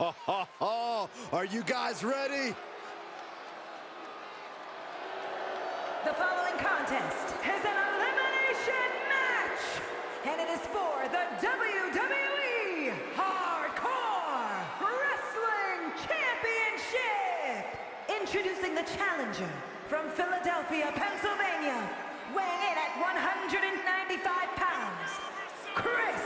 Are you guys ready? The following contest is an elimination match, and it is for the WWE Hardcore Wrestling Championship. Introducing the challenger from Philadelphia, Pennsylvania, weighing in at 195 pounds, Chris.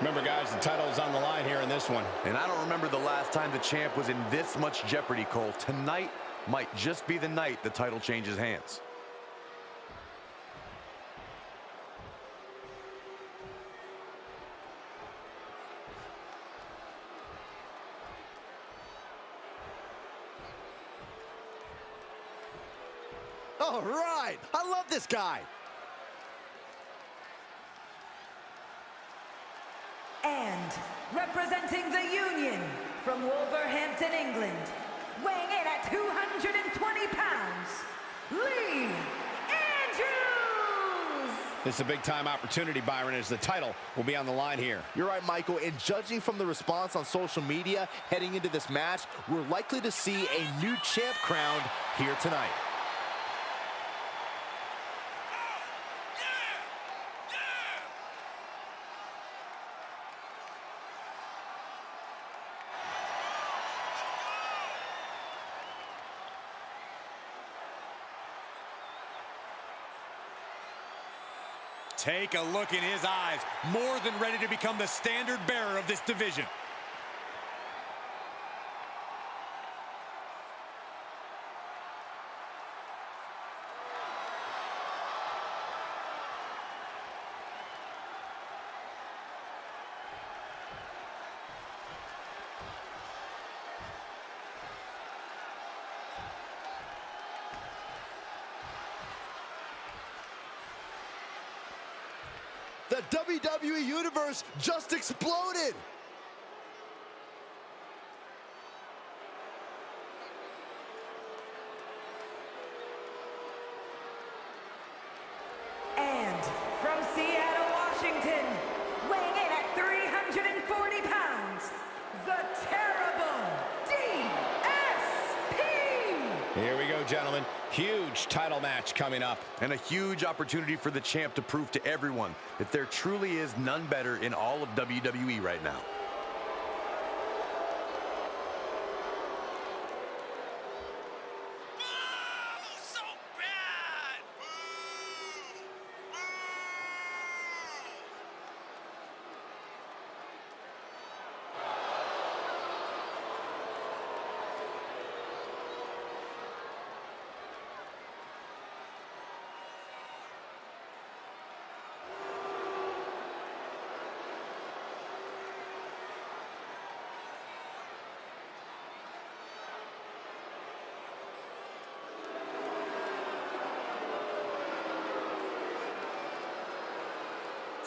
Remember, guys, the title's on the line here in this one. And I don't remember the last time the champ was in this much jeopardy, Cole. Tonight might just be the night the title changes hands. All right, I love this guy. And representing the Union from Wolverhampton, England, weighing in at 220 pounds, Lee Andrews! This is a big-time opportunity, Byron, as the title will be on the line here. You're right, Michael, and judging from the response on social media heading into this match, we're likely to see a new champ crowned here tonight. Take a look in his eyes, more than ready to become the standard bearer of this division. The WWE Universe just exploded! And from Seattle, Washington, weighing in at 340 pounds, the terrible DSP! Here we go, gentlemen. Huge title match coming up. And a huge opportunity for the champ to prove to everyone that there truly is none better in all of WWE right now.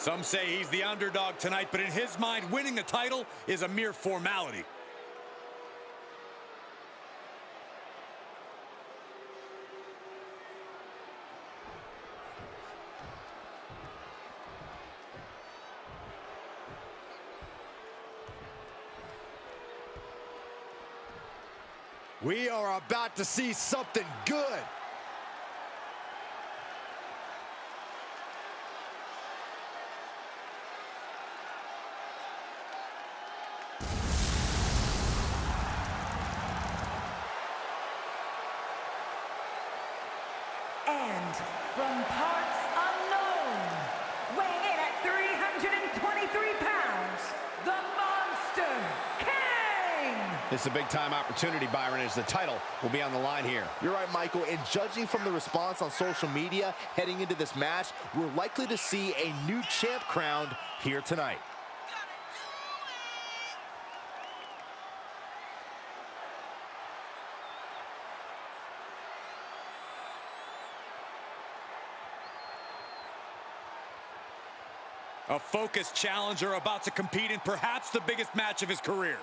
Some say he's the underdog tonight, but in his mind, winning the title is a mere formality. We are about to see something good. And from parts unknown, weighing in at 323 pounds, the Monster King! This is a big-time opportunity, Byron, as the title will be on the line here. You're right, Michael, and judging from the response on social media heading into this match, we're likely to see a new champ crowned here tonight. A focused challenger about to compete in perhaps the biggest match of his career.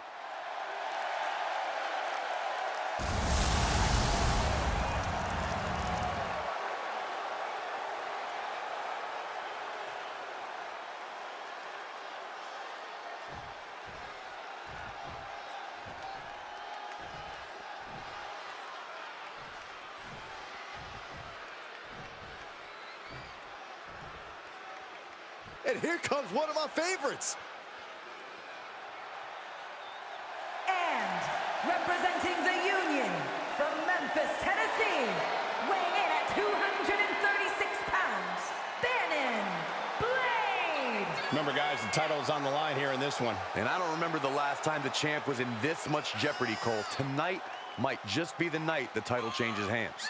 And here comes one of my favorites. And representing the Union from Memphis, Tennessee, weighing in at 236 pounds, Barron Blade. Remember, guys, the title is on the line here in this one. And I don't remember the last time the champ was in this much jeopardy, Cole. Tonight might just be the night the title changes hands.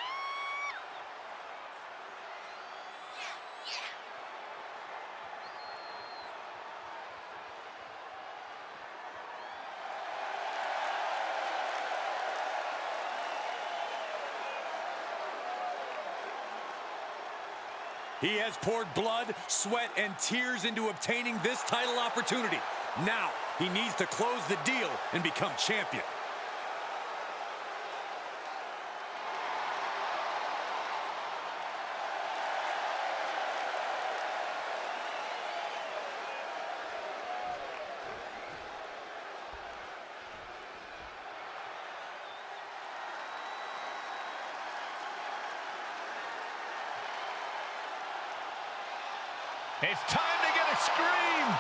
He has poured blood, sweat, and tears into obtaining this title opportunity. Now, he needs to close the deal and become champion. It's time to get a scream!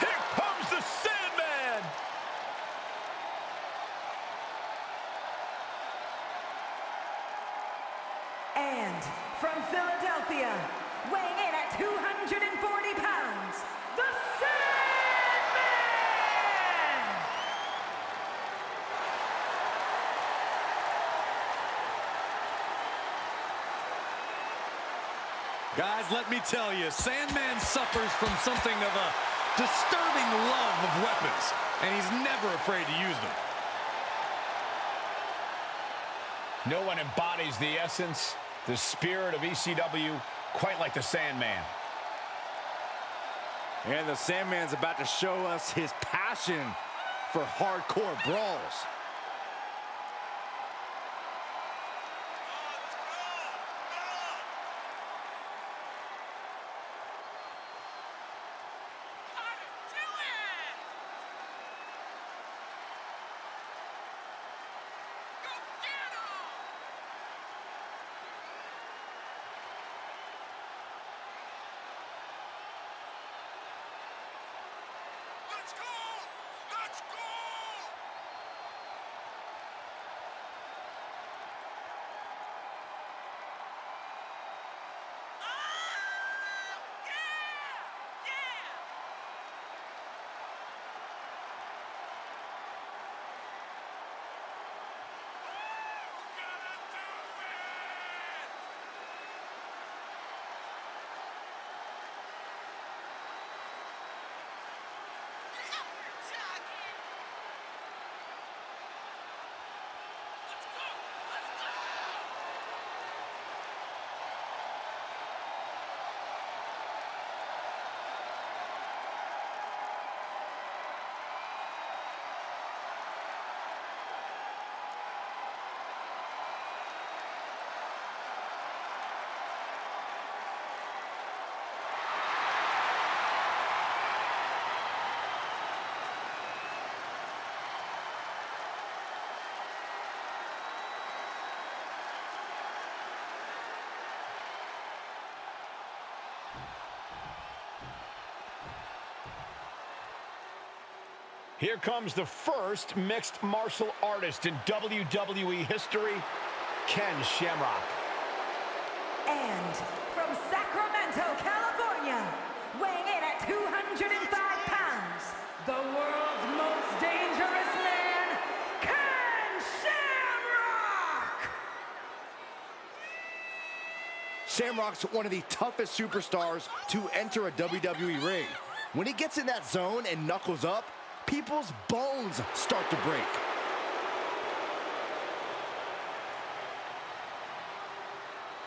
Here comes the Sandman! And from Philadelphia, weighing in at 240 pounds, the Sandman! Guys, let me tell you, Sandman suffers from something of a disturbing love of weapons, and he's never afraid to use them. No one embodies the essence, the spirit of ECW, quite like the Sandman. And the Sandman's about to show us his passion for hardcore brawls. Let's go! Let's go! Oh, yeah! Here comes the first mixed martial artist in WWE history, Ken Shamrock. And from Sacramento, California, weighing in at 205 pounds, the world's most dangerous man, Ken Shamrock! Shamrock's one of the toughest superstars to enter a WWE ring. When he gets in that zone and knuckles up, people's bones start to break.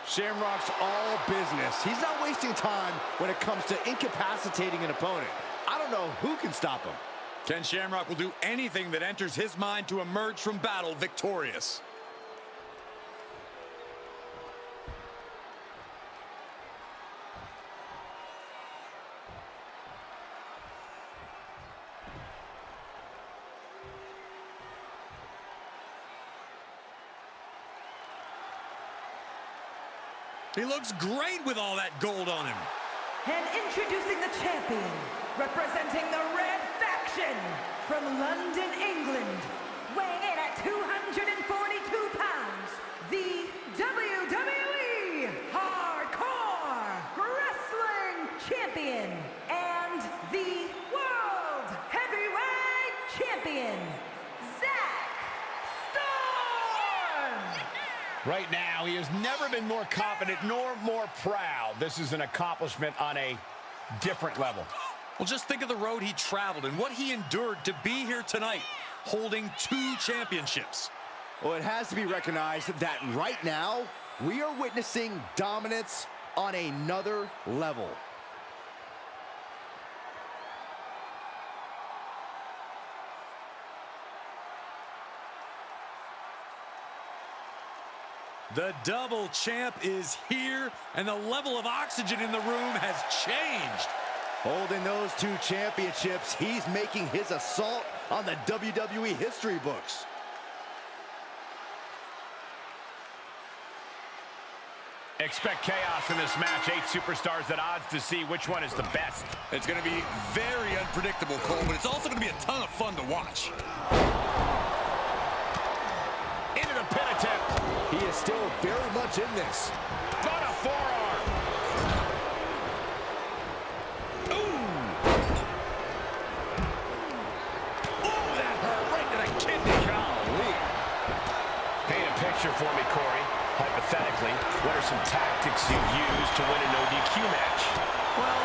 Shamrock's all business. He's not wasting time when it comes to incapacitating an opponent. I don't know who can stop him. Ken Shamrock will do anything that enters his mind to emerge from battle victorious. He looks great with all that gold on him. And introducing the champion, representing the Red Faction, from London, England, weighing in at 242 pounds, the WWE Hardcore Wrestling Champion, and the World Heavyweight Champion, Zack Storm! Right now, he has never been more confident nor more proud. This is an accomplishment on a different level. Well, just think of the road he traveled and what he endured to be here tonight, holding two championships. Well, it has to be recognized that right now, we are witnessing dominance on another level. The double champ is here, and the level of oxygen in the room has changed. Holding those two championships, he's making his assault on the WWE history books. Expect chaos in this match. 8 superstars at odds to see which one is the best. It's going to be very unpredictable, Cole, but it's also going to be a ton of fun to watch. Into the pin attempt. He is still very much in this. Got a forearm. Ooh. Ooh, that hurt right to the kidney. Golly. Paint a picture for me, Corey. Hypothetically, what are some tactics you've used to win an ODQ match? Well,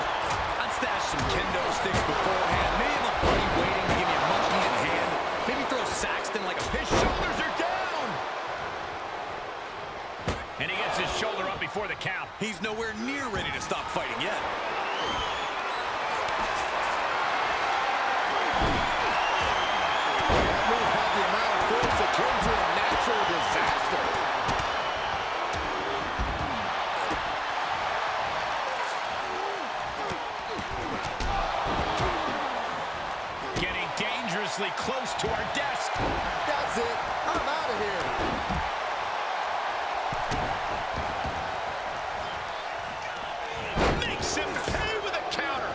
I've stashed some kendo sticks beforehand. Maybe have a buddy waiting to give me a much-needed hand. Maybe throw Saxton like a fish. Shoulders are down! And he gets his shoulder up before the count. He's nowhere near ready to stop fighting yet. That move had the amount of force that turned to a natural disaster. Close to our desk. That's it. I'm out of here. Makes him pay with a counter.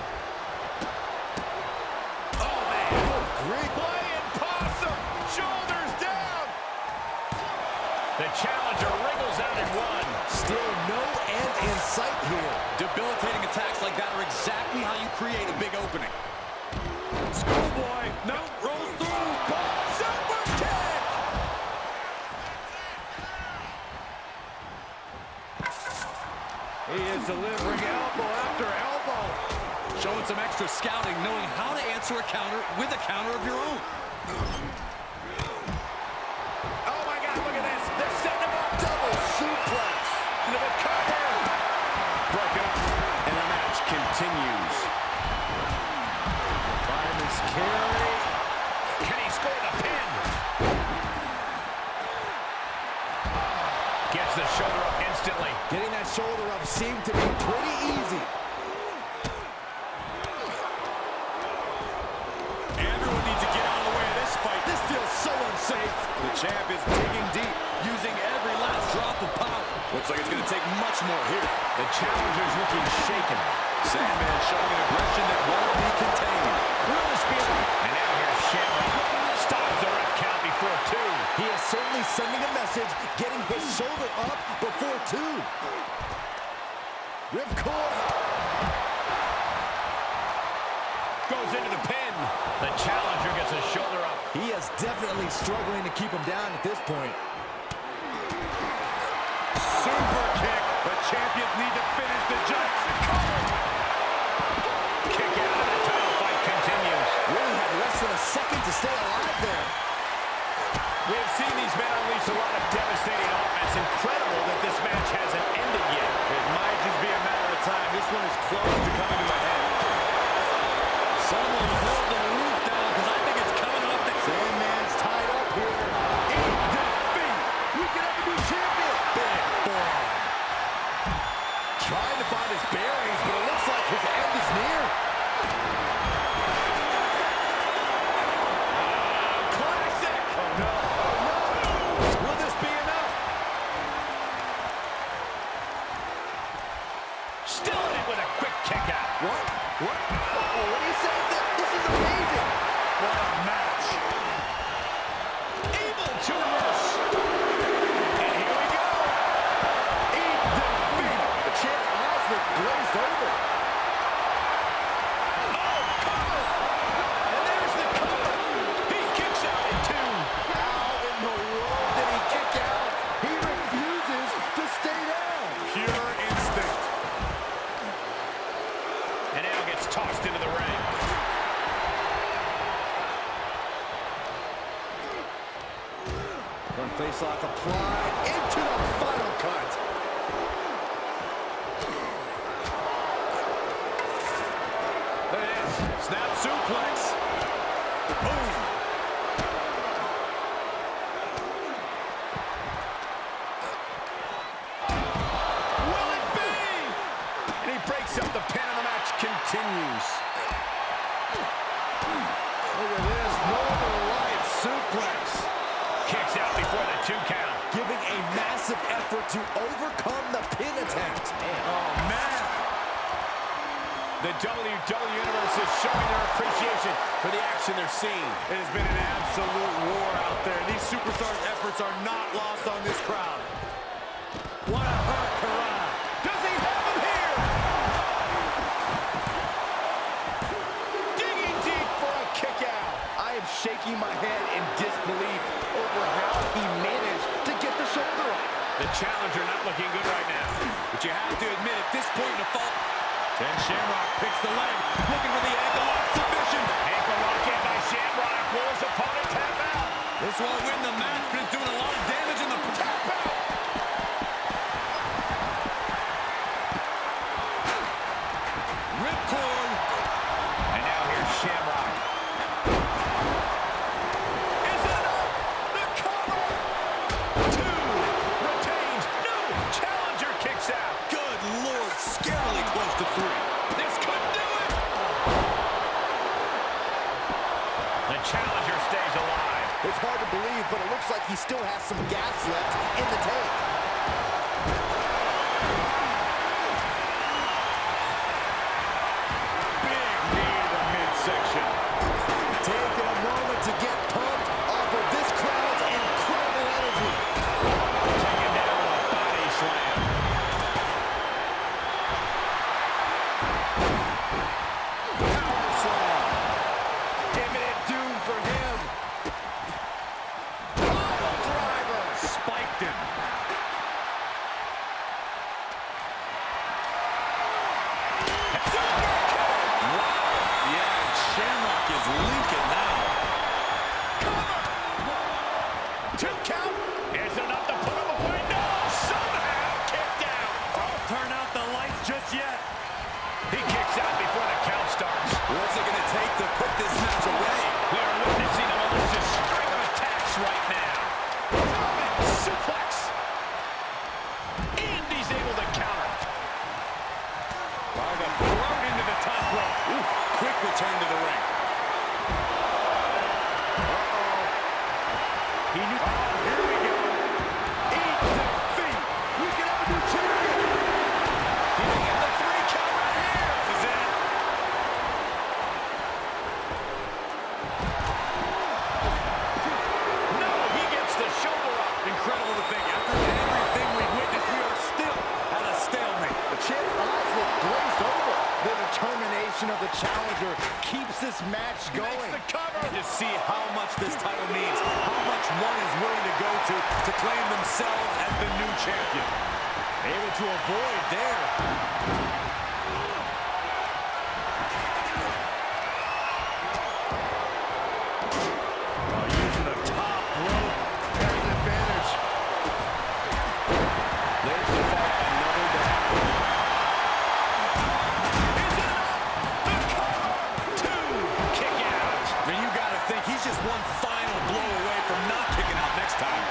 Oh, man. Oh, great playing possum. Shoulders down. The challenger wriggles out in one. Still no end in sight here. Debilitating attacks like that are exactly how you create a big opening. Schoolboy. No. Rolls through. Super kick. He is delivering elbow after elbow. Showing some extra scouting, knowing how to answer a counter with a counter of your own. Oh, my God. Look at this. They're setting him up. Double suplex. Into the cover. Broken up. And the match continues. Carry. Can he score the pin? Gets the shoulder up instantly. Getting that shoulder up seemed to be pretty easy. Everyone needs to get out of the way of this fight. This feels so unsafe. The champ is digging deep, using every last drop of power. Looks like it's going to take much more here. The challenger's looking shaken. Sandman showing an aggression that won't be contained. And now here's Shamrock. Stops the ref count before 2. He is certainly sending a message, getting his shoulder up before 2. Ripcord. Goes into the pin. The challenger gets his shoulder up. He is definitely struggling to keep him down at this point. Super kick. The champions need to finish the Jackson Collar. Less than a second to stay alive there. We have seen these men unleash a lot of devastating offense. Incredible that this match hasn't ended yet. It might just be a matter of time. This one is close to coming to my head. Someone hold the roof down because I think it's coming up. Sandman's tied up here. In defeat. We can have a new champion. Big boy. Trying to find his bearings, but it looks like his end is near. Still in it with a quick kick out. What? Oh, what do you say? This is amazing. What a match. Able to reverse. And here we go. Eat defeat. The champ has the glazed over. Oh, cover. And there's the cover. He kicks out in two. How in the world did he kick out? He refuses to stay down. Pure instinct. And now gets tossed into the ring. Front face lock applied into the final cut. There it is. Snap suplex. Boom. Will it be? And he breaks up the pin and the match continues. Look at this. Northern Lights suplex. Kicks out before the 2 count. Giving a massive effort to overcome the pin attempt. Man. Oh, man. The WWE Universe is showing their appreciation for the action they're seeing. It has been an absolute war out there. These superstars' efforts are not lost on this crowd. What a hurricane. Does he have him here? Digging deep for a kick out. I am shaking my head in disbelief. How he managed to get the shoulder up. The challenger not looking good right now. But you have to admit, at this point in the fall, Ken Shamrock picks the leg, looking for the ankle lock submission. Ankle lock in by Shamrock, rolls upon a tap out. This won't win the match, but it's doing a lot of damage in the tap out. Ripcord. And now here's Shamrock. It's hard to believe, but it looks like he still has some gas left in the tank. Big knee to the midsection. Taking a moment to get pumped off of this crowd's incredible energy. Taken down with a body slam. Power slam. Imminent doom for him. Of the challenger keeps this match going. Makes the cover. You see how much this title means, how much one is willing to go to claim themselves as the new champion. Able to avoid there. Oh, using the top rope as an advantage. There's the fight, another down. Just one final blow away from not kicking out next time.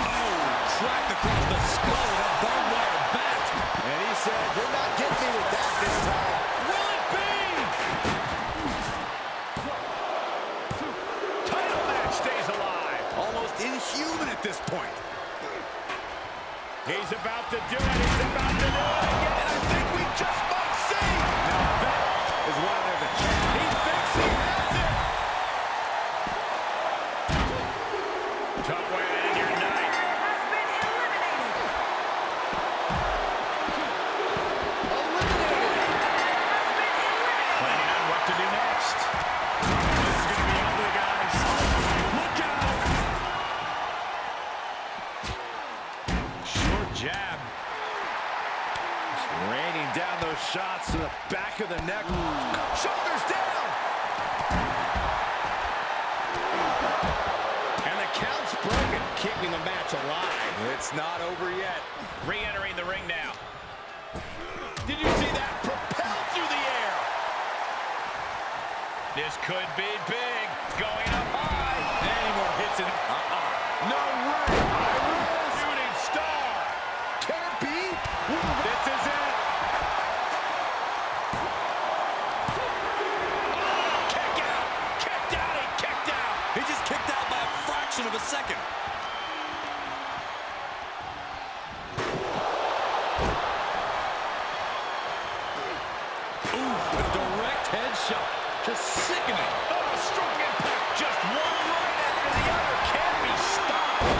Oh, tracked across the skull with a barbed wire bat. And he said, "You're not getting me with that this time." Will it be? Title match stays alive. Almost inhuman at this point. He's about to do it. He's about to do it again. And I think we just down those shots to the back of the neck. Ooh. Shoulders down. And the count's broken, keeping the match alive. It's not over yet. Re-entering the ring now. Did you see that? Propelled through the air. This could be big. Going up high. Any more hits in. No way. Shooting star. Can it be? This is it. Oh, kick out. Kicked out and kicked out. He just kicked out by a fraction of a second. Ooh, a direct headshot. Just sickening. Oh, a strong impact. Just one right after the other can't be stopped.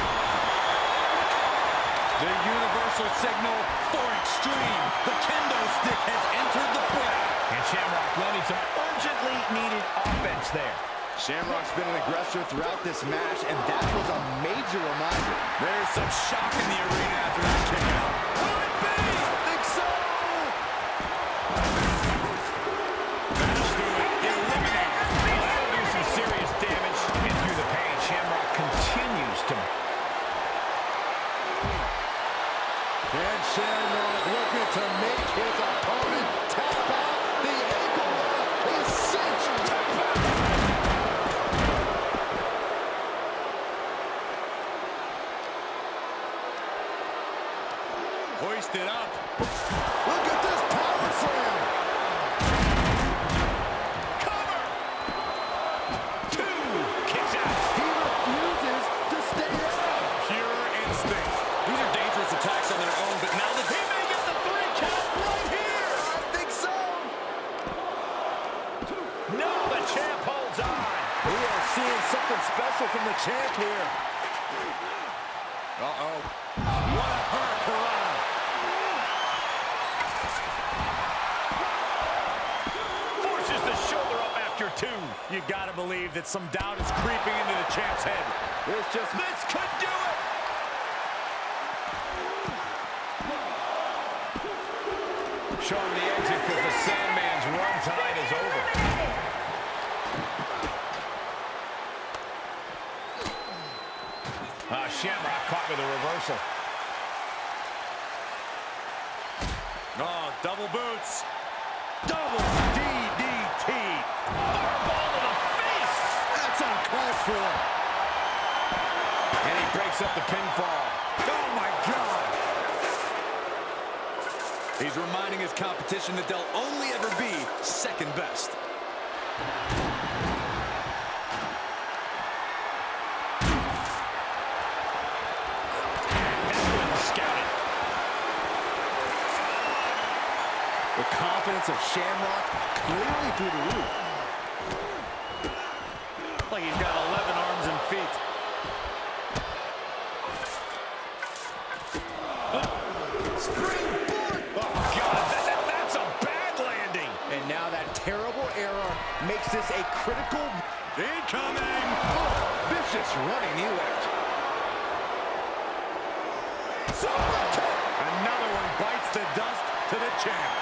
The universal signal for extreme. The kendo stick has entered the fray. And Shamrock landing some urgently needed offense there. Shamrock's been an aggressor throughout this match, and that was a major reminder. There's some shock in the arena after that kick out. Will it be? I think so. And Shamrock looking to make his opponent tap out. The ankle is cinched. Tap out. Hoisted up. Look at this power slam. Cover. Two. Kicks out. He refuses to stay down. Pure instinct. These are dangerous attacks on their own. Something special from the champ here. Uh-oh. What a hurricane. Forces the shoulder up after two. You gotta believe that some doubt is creeping into the champ's head. It's just, this could do it. Showing the exit because the Sandman's run tide is over. Shamrock caught with a reversal. Oh, double boots. Double DDT. Ball to the face. That's uncalled for. And he breaks up the pinfall. Oh, my God. He's reminding his competition that they'll only ever be second best. The confidence of Shamrock clearly through the roof. Looks like he's got 11 arms and feet. Springboard! Oh, God, that's a bad landing. And now that terrible error makes this a critical... Incoming! Oh, vicious running knee lift. Another one bites the dust to the champ.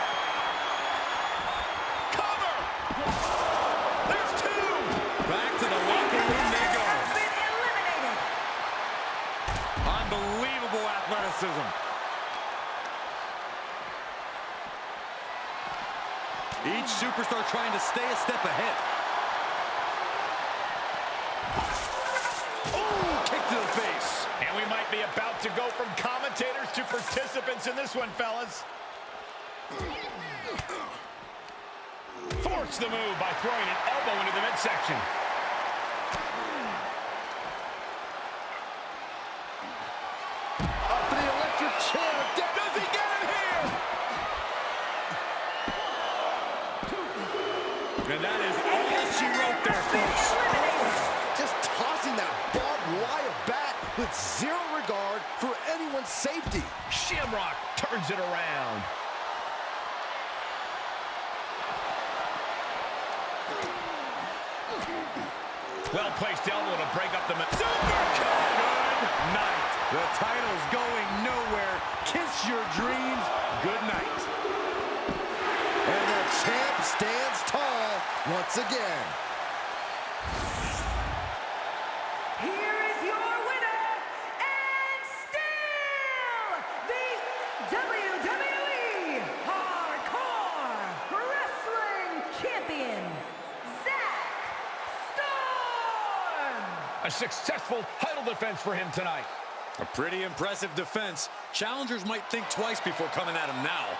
Each superstar trying to stay a step ahead. Oh, kick to the face. And we might be about to go from commentators to participants in this one, fellas. Force the move by throwing an elbow into the midsection. And that is all she wrote there, folks. Just tossing that barbed wire bat with zero regard for anyone's safety. Shamrock turns it around. Well-placed elbow to break up the... Super good night. The title's going nowhere. Kiss your dreams. Good night. WWE Hardcore Wrestling Champion, Zack Storm! A successful title defense for him tonight. A pretty impressive defense. Challengers might think twice before coming at him now.